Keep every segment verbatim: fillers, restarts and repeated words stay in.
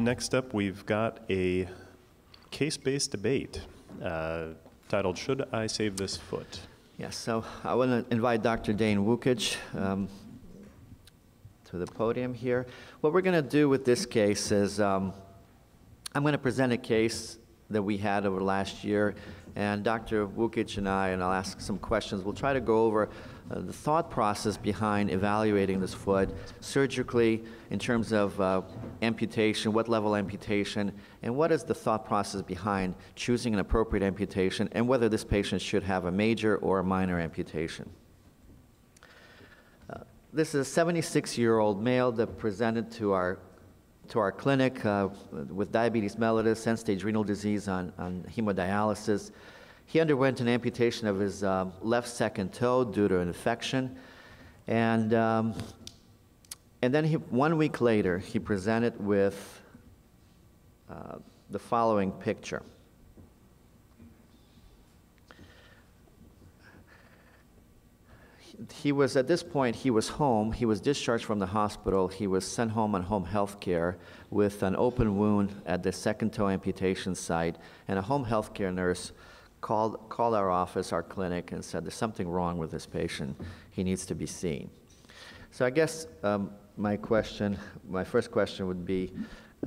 Next up, we've got a case-based debate uh, titled, Should I Save This Foot? Yes, so I want to invite Doctor Dane Wukich um, to the podium here. What we're going to do with this case is um, I'm going to present a case that we had over last year, and Doctor Wukich and I, and I'll ask some questions, we'll try to go over uh, the thought process behind evaluating this foot surgically in terms of uh, amputation, what level amputation, and what is the thought process behind choosing an appropriate amputation, and whether this patient should have a major or a minor amputation. Uh, this is a seventy-six-year-old male that presented to our to our clinic uh, with diabetes mellitus, end-stage renal disease on, on hemodialysis. He underwent an amputation of his um, left second toe due to an infection. And, um, and then he, one week later, he presented with uh, the following picture. He was, at this point, he was home. He was discharged from the hospital. He was sent home on home health care with an open wound at the second toe amputation site. And a home health care nurse called, called our office, our clinic, and said, there's something wrong with this patient. He needs to be seen. So I guess um, my question, my first question would be,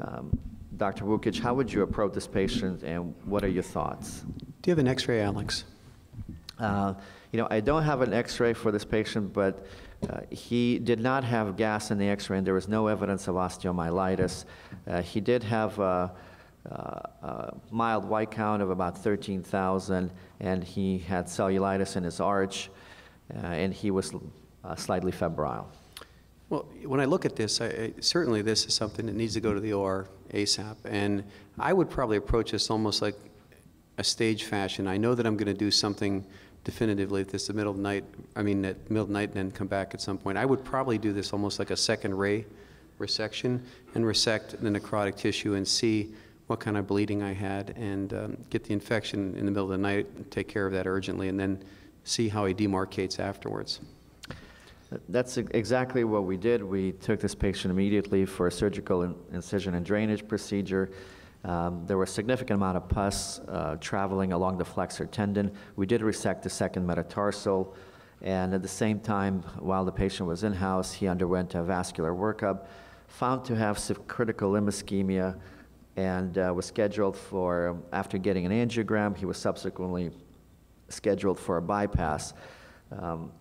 um, Doctor Wukich, how would you approach this patient, and what are your thoughts? Do you have an x-ray, Alex? Uh, you know, I don't have an x-ray for this patient, but uh, he did not have gas in the x-ray, and there was no evidence of osteomyelitis. Uh, he did have a, a, a mild white count of about thirteen thousand, and he had cellulitis in his arch, uh, and he was uh, slightly febrile. Well, when I look at this, I, I, certainly this is something that needs to go to the O R ASAP, and I would probably approach this almost like a stage fashion. I know that I'm going to do something definitively, if this is the middle of the night, I mean at middle of the night and then come back at some point. I would probably do this almost like a second ray resection and resect the necrotic tissue and see what kind of bleeding I had, and um, get the infection in the middle of the night and take care of that urgently, and then see how he demarcates afterwards. That's exactly what we did. We took this patient immediately for a surgical incision and drainage procedure. Um, there was a significant amount of pus uh, traveling along the flexor tendon. We did resect the second metatarsal, and at the same time, while the patient was in-house, he underwent a vascular workup, found to have critical limb ischemia, and uh, was scheduled for, um, after getting an angiogram, he was subsequently scheduled for a bypass. Um,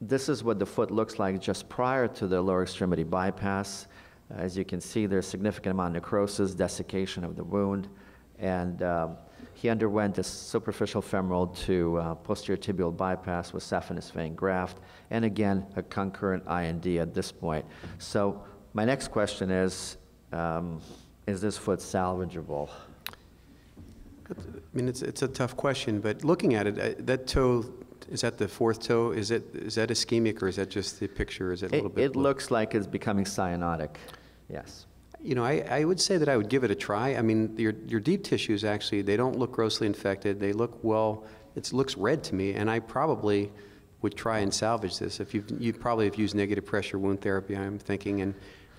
this is what the foot looks like just prior to the lower extremity bypass. As you can see, there's a significant amount of necrosis, desiccation of the wound, and um, he underwent a superficial femoral to uh, posterior tibial bypass with saphenous vein graft, and again, a concurrent I N D at this point. So my next question is, um, is this foot salvageable? I mean, it's, it's a tough question, but looking at it, I, that toe, is that the fourth toe? Is it is that ischemic, or is that just the picture? Is it a little it, bit? It blue? Looks like it's becoming cyanotic. Yes. You know, I, I would say that I would give it a try. I mean, your your deep tissues actually, they don't look grossly infected. They look well. It looks red to me, and I probably would try and salvage this. If you you probably have used negative pressure wound therapy, I'm thinking, and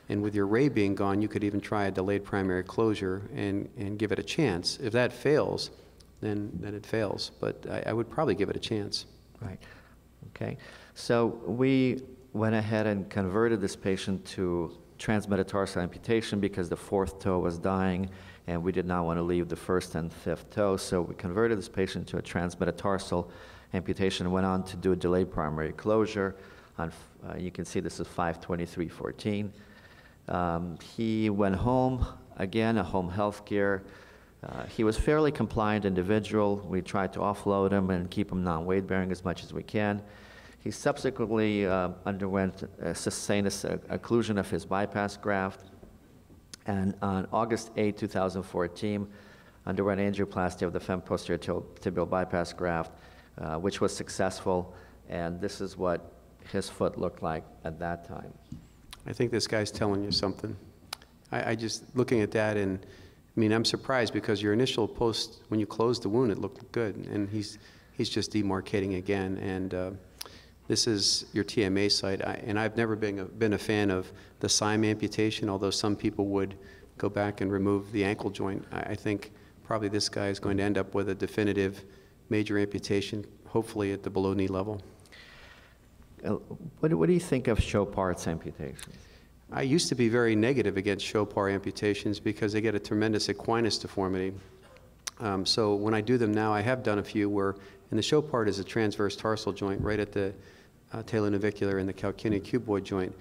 and with your ray being gone, you could even try a delayed primary closure and and give it a chance. If that fails, then then it fails. But I, I would probably give it a chance. Right. Okay. So we went ahead and converted this patient to transmetatarsal amputation because the fourth toe was dying, and we did not want to leave the first and fifth toe. So we converted this patient to a transmetatarsal amputation and went on to do a delayed primary closure. On, uh, you can see this is five twenty-three fourteen. Um, he went home, again, a home health care. Uh, he was fairly compliant individual. We tried to offload him and keep him non-weight bearing as much as we can. He subsequently uh, underwent a saphenous occlusion of his bypass graft, and on August eighth, two thousand fourteen, underwent angioplasty of the fem posterior tibial bypass graft, uh, which was successful, and this is what his foot looked like at that time. I think this guy's telling you something. I, I just, looking at that, and I mean, I'm surprised because your initial post, when you closed the wound, it looked good, and he's, he's just demarcating again, and uh, this is your T M A site, I, and I've never been a, been a fan of the Syme amputation, although some people would go back and remove the ankle joint. I, I think probably this guy is going to end up with a definitive major amputation, hopefully at the below knee level. Uh, what, what do you think of Chopart's amputations? I used to be very negative against Chopart amputations because they get a tremendous equinus deformity. Um, so when I do them now, I have done a few where, and the Chopart is a transverse tarsal joint right at the Uh, talonavicular and the calcaneocuboid joint.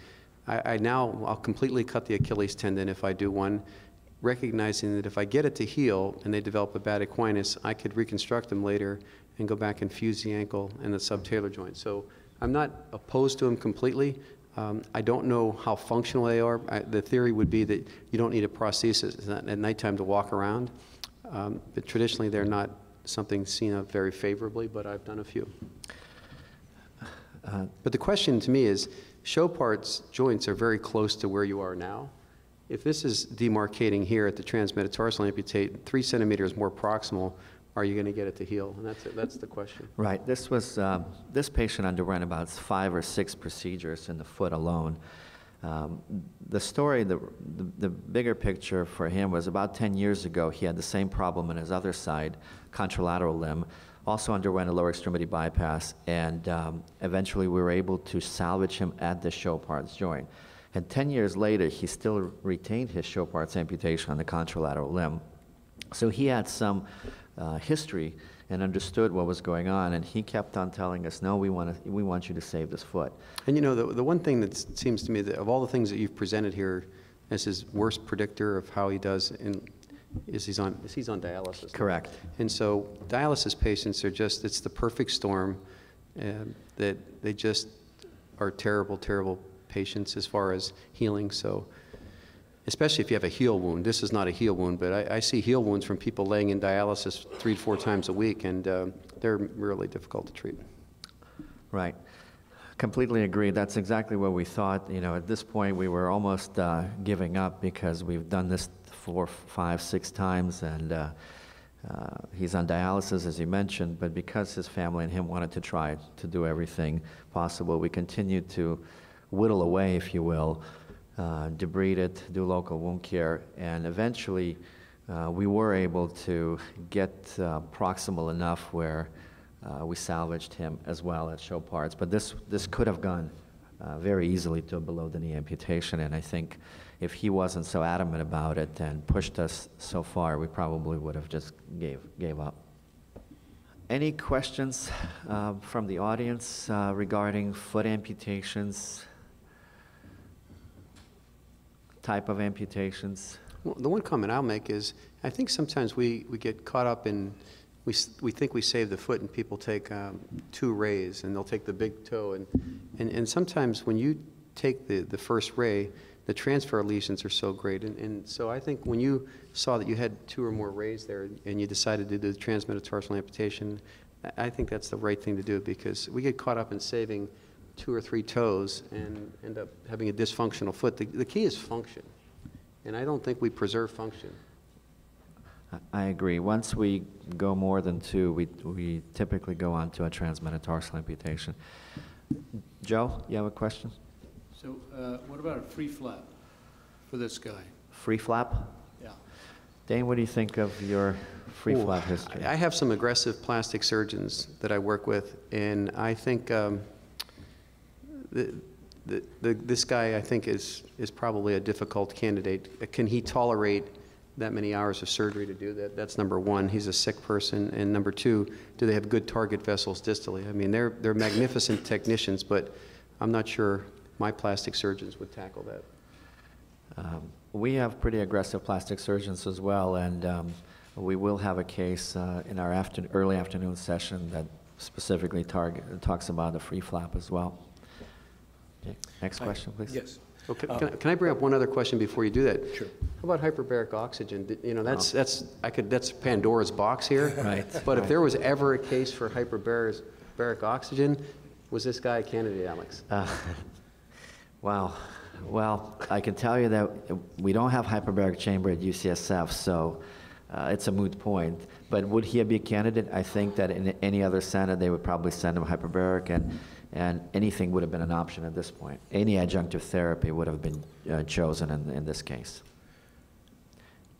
I, I now, I'll completely cut the Achilles tendon if I do one, recognizing that if I get it to heal and they develop a bad equinus, I could reconstruct them later and go back and fuse the ankle and the subtalar joint. So I'm not opposed to them completely. Um, I don't know how functional they are. I, the theory would be that you don't need a prosthesis at nighttime to walk around. Um, but traditionally, they're not something seen of very favorably, but I've done a few. Uh, but the question to me is, Chopart's joints are very close to where you are now. If this is demarcating here at the transmetatarsal amputate, three centimeters more proximal, are you going to get it to heal? And that's, it, that's the question. Right. This, was, um, this patient underwent about five or six procedures in the foot alone. Um, the story, the, the, the bigger picture for him was about ten years ago, he had the same problem in his other side, contralateral limb. Also underwent a lower extremity bypass, and um, eventually we were able to salvage him at the Chopart's joint. And ten years later, he still retained his Chopart's amputation on the contralateral limb. So he had some uh, history and understood what was going on, and he kept on telling us, no, we want, to, we want you to save this foot. And you know, the, the one thing that seems to me, that of all the things that you've presented here as his worst predictor of how he does in Is he's on is he's on dialysis? Correct. And so dialysis patients are just, it's the perfect storm, um, that they just are terrible, terrible patients as far as healing. So, especially if you have a heel wound, this is not a heel wound, but I, I see heel wounds from people laying in dialysis three to four times a week, and uh, they're really difficult to treat. Right. Completely agree. That's exactly what we thought. You know, at this point, we were almost uh, giving up because we've done this four, five, six times, and uh, uh, he's on dialysis, as you mentioned, but because his family and him wanted to try to do everything possible, we continued to whittle away, if you will, uh, debride it, do local wound care, and eventually uh, we were able to get uh, proximal enough where uh, we salvaged him as well at Chopart's, but this, this could have gone Uh, very easily to a below-the-knee amputation, and I think if he wasn't so adamant about it and pushed us so far, we probably would have just gave, gave up. Any questions uh, from the audience uh, regarding foot amputations, type of amputations? Well, the one comment I'll make is I think sometimes we, we get caught up in We, we think we save the foot, and people take um, two rays, and they'll take the big toe. And, and, and sometimes when you take the, the first ray, the transfer lesions are so great. And, and so I think when you saw that you had two or more rays there, and you decided to do the transmetatarsal amputation, I think that's the right thing to do, because we get caught up in saving two or three toes and end up having a dysfunctional foot. The, the key is function, and I don't think we preserve function. I agree. Once we go more than two, we, we typically go on to a transmetatarsal amputation. Joe, you have a question? So uh, what about a free flap for this guy? Free flap? Yeah. Dane, what do you think of your free Ooh, flap history? I have some aggressive plastic surgeons that I work with, and I think um, the, the, the, this guy, I think, is, is probably a difficult candidate. Can he tolerate that many hours of surgery to do that? That's number one. He's a sick person. And number two, do they have good target vessels distally? I mean, they're, they're magnificent technicians, but I'm not sure my plastic surgeons would tackle that. Um, we have pretty aggressive plastic surgeons as well, and um, we will have a case uh, in our after early afternoon session that specifically target talks about a free flap as well. Okay. Next question, please. Yes. Okay. Um, can, I, can I bring up one other question before you do that? Sure. How about hyperbaric oxygen? You know, that's oh. that's I could that's Pandora's box here. Right. But right. if there was ever a case for hyperbaric oxygen, was this guy a candidate, Alex? Uh, wow. Well, I can tell you that we don't have hyperbaric chamber at U C S F, so uh, it's a moot point. But would he be a candidate? I think that in any other center, they would probably send him hyperbaric, and, and anything would have been an option at this point. Any adjunctive therapy would have been uh, chosen in, in this case.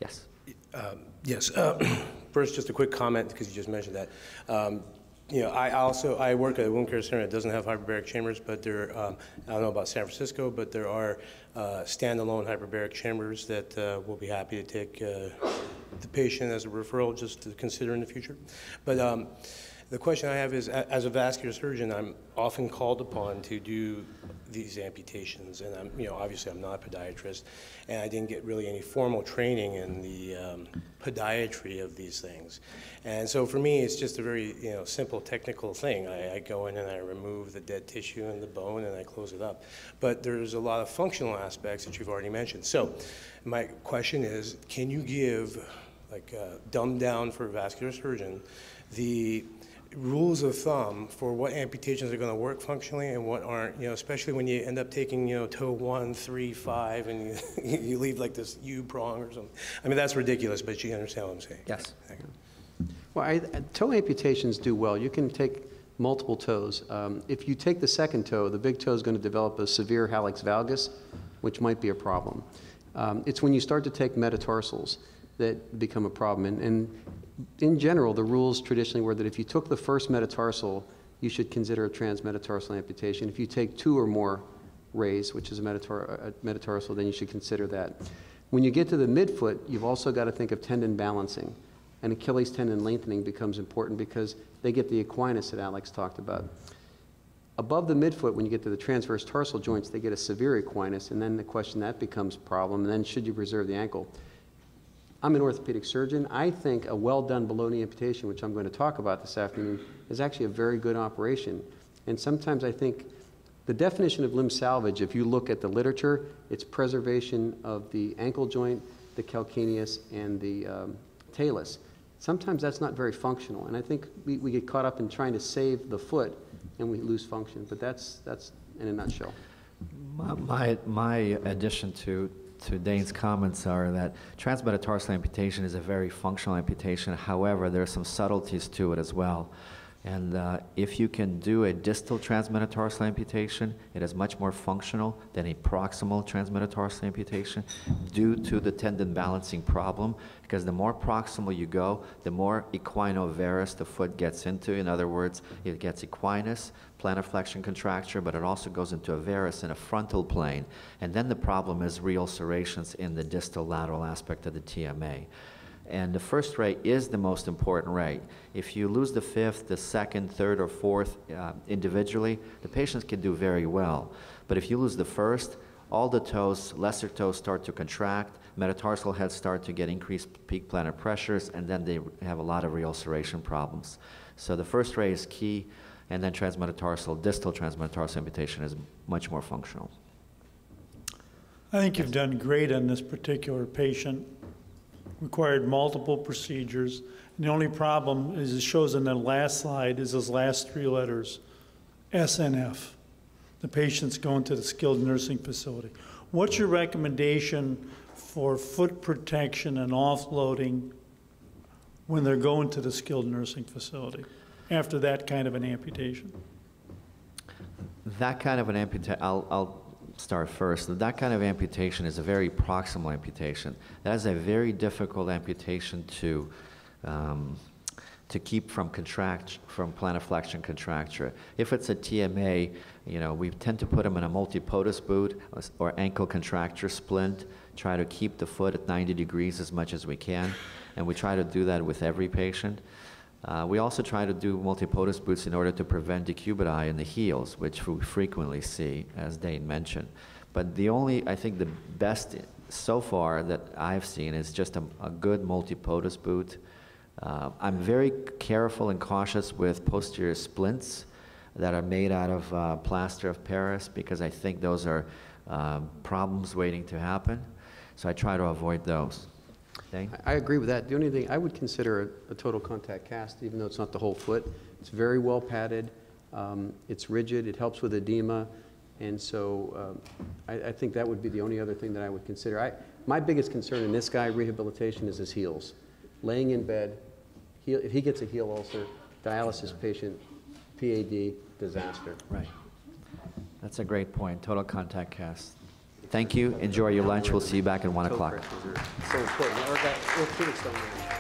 Yes? Um, yes. Uh, first, just a quick comment, because you just mentioned that. Um, You know, I also, I work at a wound care center that doesn't have hyperbaric chambers, but there, um, I don't know about San Francisco, but there are uh, standalone hyperbaric chambers that uh, we'll be happy to take uh, the patient as a referral just to consider in the future. But um, the question I have is, as a vascular surgeon, I'm often called upon to do these amputations, and I'm, you know, obviously I'm not a podiatrist, and I didn't get really any formal training in the um, podiatry of these things. And so for me, it's just a very, you know, simple technical thing. I, I go in and I remove the dead tissue and the bone and I close it up. But there's a lot of functional aspects that you've already mentioned. So my question is, can you give, like, uh, dumbed down for a vascular surgeon, the rules of thumb for what amputations are going to work functionally and what aren't, you know, especially when you end up taking, you know, toe one, three, five, and you, you leave like this U prong or something. I mean, that's ridiculous, but you understand what I'm saying. Yes. Well, I, toe amputations do well. You can take multiple toes. Um, if you take the second toe, the big toe is going to develop a severe hallux valgus, which might be a problem. Um, it's when you start to take metatarsals that become a problem. And, and in general, the rules traditionally were that if you took the first metatarsal, you should consider a transmetatarsal amputation. If you take two or more rays, which is a, metatar a metatarsal, then you should consider that. When you get to the midfoot, you've also got to think of tendon balancing. And Achilles tendon lengthening becomes important because they get the equinus that Alex talked about. Above the midfoot, when you get to the transverse tarsal joints, they get a severe equinus, and then the question that becomes a problem, and then should you preserve the ankle? I'm an orthopedic surgeon. I think a well-done below-knee amputation, which I'm going to talk about this afternoon, is actually a very good operation. And sometimes I think the definition of limb salvage, if you look at the literature, it's preservation of the ankle joint, the calcaneus, and the um, talus. Sometimes that's not very functional. And I think we, we get caught up in trying to save the foot, and we lose function. But that's, that's in a nutshell. My, my, my addition to to Dane's comments are that transmetatarsal amputation is a very functional amputation. However, there are some subtleties to it as well. And uh, if you can do a distal transmetatarsal amputation, it is much more functional than a proximal transmetatarsal amputation due to the tendon balancing problem, because the more proximal you go, the more equinovarus the foot gets into. In other words, it gets equinus, plantar flexion contracture, but it also goes into a varus in a frontal plane. And then the problem is reulcerations in the distal lateral aspect of the T M A. And the first ray is the most important ray. If you lose the fifth, the second, third, or fourth uh, individually, the patients can do very well. But if you lose the first, all the toes, lesser toes start to contract, metatarsal heads start to get increased peak plantar pressures, and then they have a lot of reulceration problems. So the first ray is key, and then transmetatarsal, distal transmetatarsal amputation is much more functional. I think you've done great on this particular patient. Required multiple procedures. And the only problem, as it shows in the last slide, is those last three letters, S N F. The patient's going to the skilled nursing facility. What's your recommendation for foot protection and offloading when they're going to the skilled nursing facility after that kind of an amputation? That kind of an amputation, I'll, I'll start first. That kind of amputation is a very proximal amputation. That is a very difficult amputation to um, to keep from contract from plantar flexion contracture. If it's a T M A, you know, we tend to put them in a multipodus boot or ankle contracture splint. Try to keep the foot at ninety degrees as much as we can, and we try to do that with every patient. Uh, we also try to do multipodus boots in order to prevent decubiti in the heels, which we frequently see, as Dane mentioned. But the only, I think the best so far that I've seen is just a, a good multipodus boot. Uh, I'm very careful and cautious with posterior splints that are made out of uh, plaster of Paris, because I think those are uh, problems waiting to happen. So I try to avoid those. Dane? I agree with that. The only thing I would consider a, a total contact cast, even though it's not the whole foot. It's very well padded. Um, it's rigid. It helps with edema. And so um, I, I think that would be the only other thing that I would consider. I, my biggest concern in this guy rehabilitation is his heels. Laying in bed, he, if he gets a heel ulcer, dialysis patient, P A D, disaster. Right. That's a great point. Total contact cast. Thank you. Enjoy your lunch. We'll see you back at one o'clock. So important.